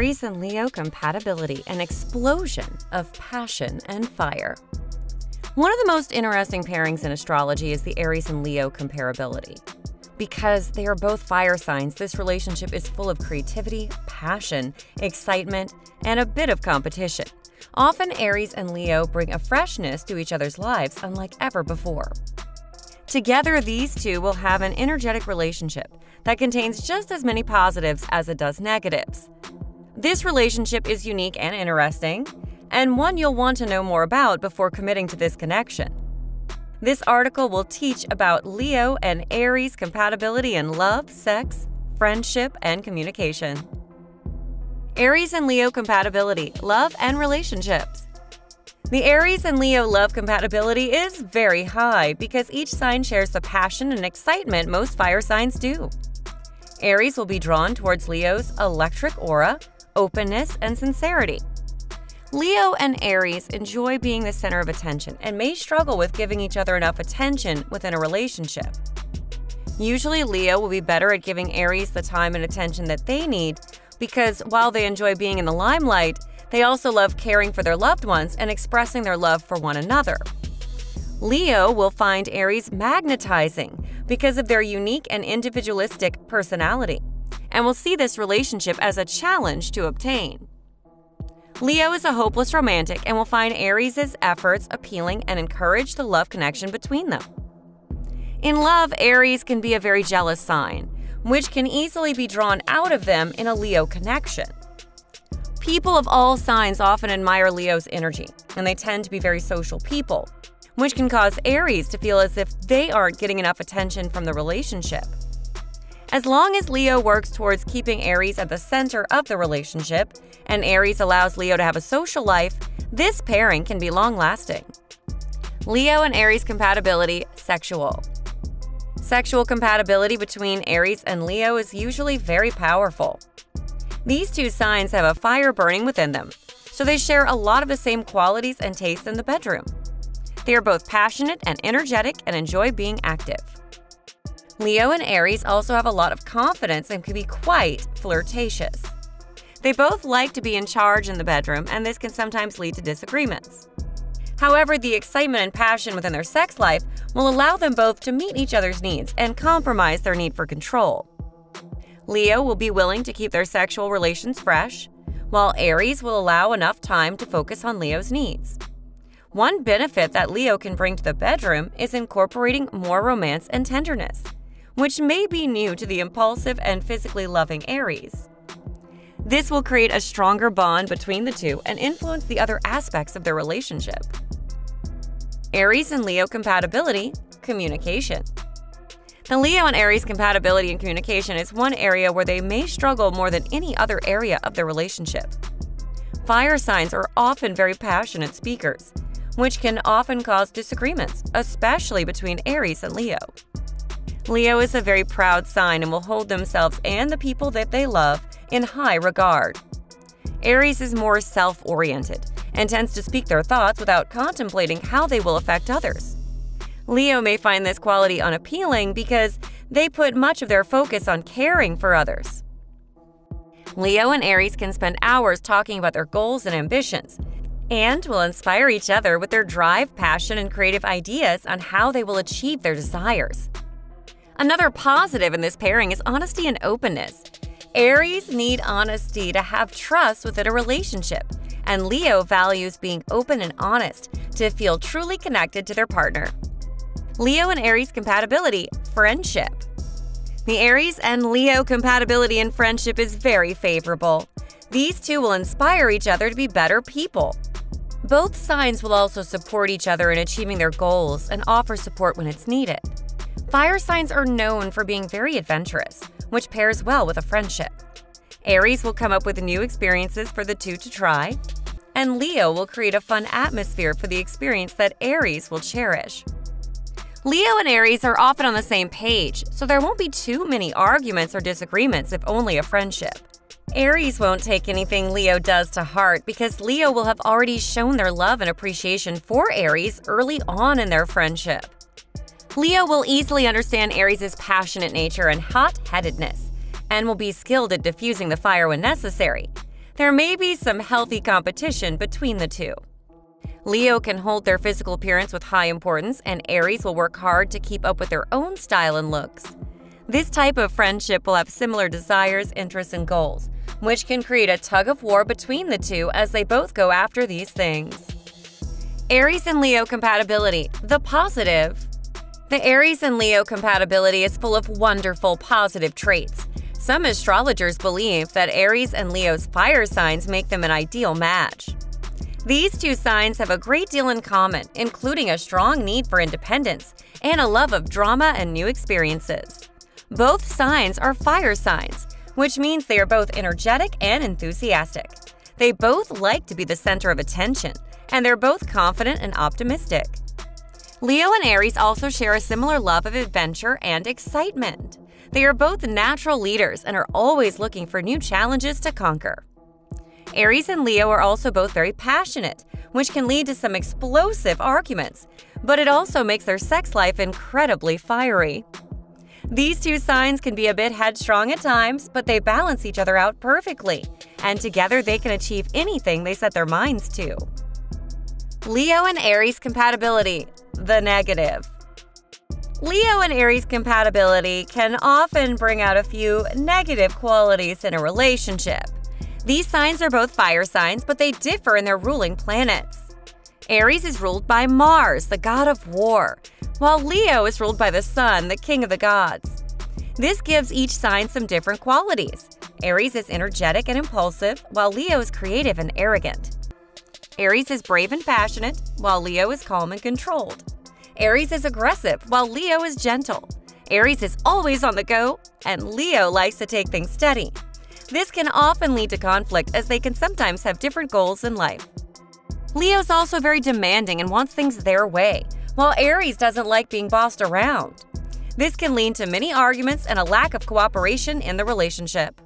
Aries and Leo compatibility, an explosion of passion and fire. One of the most interesting pairings in astrology is the Aries and Leo comparability. Because they are both fire signs, this relationship is full of creativity, passion, excitement, and a bit of competition. Often, Aries and Leo bring a freshness to each other's lives unlike ever before. Together, these two will have an energetic relationship that contains just as many positives as it does negatives. This relationship is unique and interesting, and one you'll want to know more about before committing to this connection. This article will teach about Leo and Aries compatibility in love, sex, friendship, and communication. Aries and Leo compatibility, love, and relationships. The Aries and Leo love compatibility is very high because each sign shares the passion and excitement most fire signs do. Aries will be drawn towards Leo's electric aura, openness, and sincerity. Leo and Aries enjoy being the center of attention and may struggle with giving each other enough attention within a relationship. Usually, Leo will be better at giving Aries the time and attention that they need because while they enjoy being in the limelight, they also love caring for their loved ones and expressing their love for one another. Leo will find Aries magnetizing because of their unique and individualistic personality, and will see this relationship as a challenge to obtain. Leo is a hopeless romantic and will find Aries' efforts appealing and encourage the love connection between them. In love, Aries can be a very jealous sign, which can easily be drawn out of them in a Leo connection. People of all signs often admire Leo's energy, and they tend to be very social people, which can cause Aries to feel as if they aren't getting enough attention from the relationship. As long as Leo works towards keeping Aries at the center of the relationship, and Aries allows Leo to have a social life, this pairing can be long-lasting. Leo and Aries compatibility, sexual. Sexual compatibility between Aries and Leo is usually very powerful. These two signs have a fire burning within them, so they share a lot of the same qualities and tastes in the bedroom. They are both passionate and energetic and enjoy being active. Leo and Aries also have a lot of confidence and can be quite flirtatious. They both like to be in charge in the bedroom, and this can sometimes lead to disagreements. However, the excitement and passion within their sex life will allow them both to meet each other's needs and compromise their need for control. Leo will be willing to keep their sexual relations fresh, while Aries will allow enough time to focus on Leo's needs. One benefit that Leo can bring to the bedroom is incorporating more romance and tenderness, which may be new to the impulsive and physically loving Aries. This will create a stronger bond between the two and influence the other aspects of their relationship. Aries and Leo compatibility, communication. The Leo and Aries compatibility in communication is one area where they may struggle more than any other area of their relationship. Fire signs are often very passionate speakers, which can often cause disagreements, especially between Aries and Leo. Leo is a very proud sign and will hold themselves and the people that they love in high regard. Aries is more self-oriented and tends to speak their thoughts without contemplating how they will affect others. Leo may find this quality unappealing because they put much of their focus on caring for others. Leo and Aries can spend hours talking about their goals and ambitions, and will inspire each other with their drive, passion, and creative ideas on how they will achieve their desires. Another positive in this pairing is honesty and openness. Aries need honesty to have trust within a relationship, and Leo values being open and honest to feel truly connected to their partner. Leo and Aries compatibility, friendship. The Aries and Leo compatibility in friendship is very favorable. These two will inspire each other to be better people. Both signs will also support each other in achieving their goals and offer support when it's needed. Fire signs are known for being very adventurous, which pairs well with a friendship. Aries will come up with new experiences for the two to try, and Leo will create a fun atmosphere for the experience that Aries will cherish. Leo and Aries are often on the same page, so there won't be too many arguments or disagreements if only a friendship. Aries won't take anything Leo does to heart because Leo will have already shown their love and appreciation for Aries early on in their friendship. Leo will easily understand Aries' passionate nature and hot-headedness, and will be skilled at diffusing the fire when necessary. there may be some healthy competition between the two. Leo can hold their physical appearance with high importance, and Aries will work hard to keep up with their own style and looks. This type of friendship will have similar desires, interests, and goals, which can create a tug-of-war between the two as they both go after these things. Aries and Leo compatibility, the positive. The Aries and Leo compatibility is full of wonderful positive traits. Some astrologers believe that Aries and Leo's fire signs make them an ideal match. These two signs have a great deal in common, including a strong need for independence and a love of drama and new experiences. Both signs are fire signs, which means they are both energetic and enthusiastic. They both like to be the center of attention, and they're both confident and optimistic. Leo and Aries also share a similar love of adventure and excitement. They are both natural leaders and are always looking for new challenges to conquer. Aries and Leo are also both very passionate, which can lead to some explosive arguments, but it also makes their sex life incredibly fiery. These two signs can be a bit headstrong at times, but they balance each other out perfectly, and together they can achieve anything they set their minds to. Leo and Aries compatibility, the negative. Leo and Aries compatibility can often bring out a few negative qualities in a relationship. These signs are both fire signs, but they differ in their ruling planets. Aries is ruled by Mars, the god of war, while Leo is ruled by the Sun, the king of the gods. This gives each sign some different qualities. Aries is energetic and impulsive, while Leo is creative and arrogant. Aries is brave and passionate, while Leo is calm and controlled. Aries is aggressive, while Leo is gentle. Aries is always on the go, and Leo likes to take things steady. This can often lead to conflict, as they can sometimes have different goals in life. Leo is also very demanding and wants things their way, while Aries doesn't like being bossed around. This can lead to many arguments and a lack of cooperation in the relationship.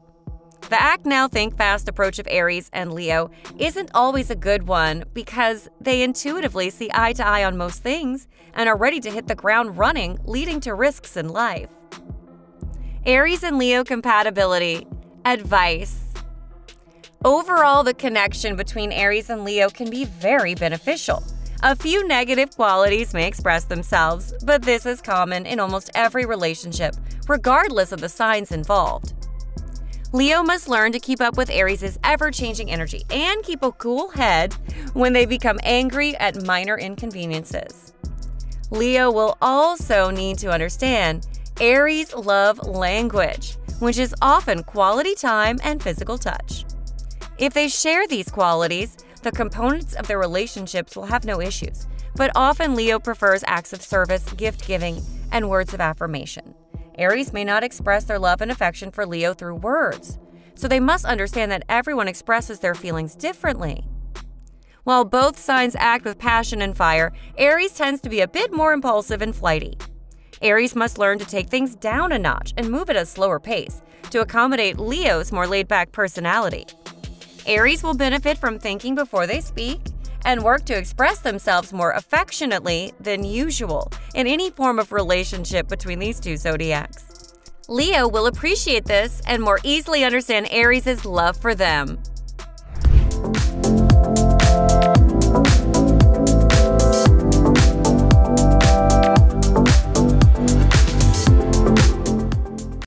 The act now, think fast approach of Aries and Leo isn't always a good one because they intuitively see eye to eye on most things and are ready to hit the ground running, leading to risks in life. Aries and Leo compatibility. Advice. Overall, the connection between Aries and Leo can be very beneficial. A few negative qualities may express themselves, but this is common in almost every relationship, regardless of the signs involved. Leo must learn to keep up with Aries' ever-changing energy and keep a cool head when they become angry at minor inconveniences. Leo will also need to understand Aries' love language, which is often quality time and physical touch. If they share these qualities, the components of their relationships will have no issues, but often Leo prefers acts of service, gift-giving, and words of affirmation. Aries may not express their love and affection for Leo through words, so they must understand that everyone expresses their feelings differently. While both signs act with passion and fire, Aries tends to be a bit more impulsive and flighty. Aries must learn to take things down a notch and move at a slower pace to accommodate Leo's more laid-back personality. Aries will benefit from thinking before they speak and work to express themselves more affectionately than usual in any form of relationship between these two zodiacs. Leo will appreciate this and more easily understand Aries' love for them.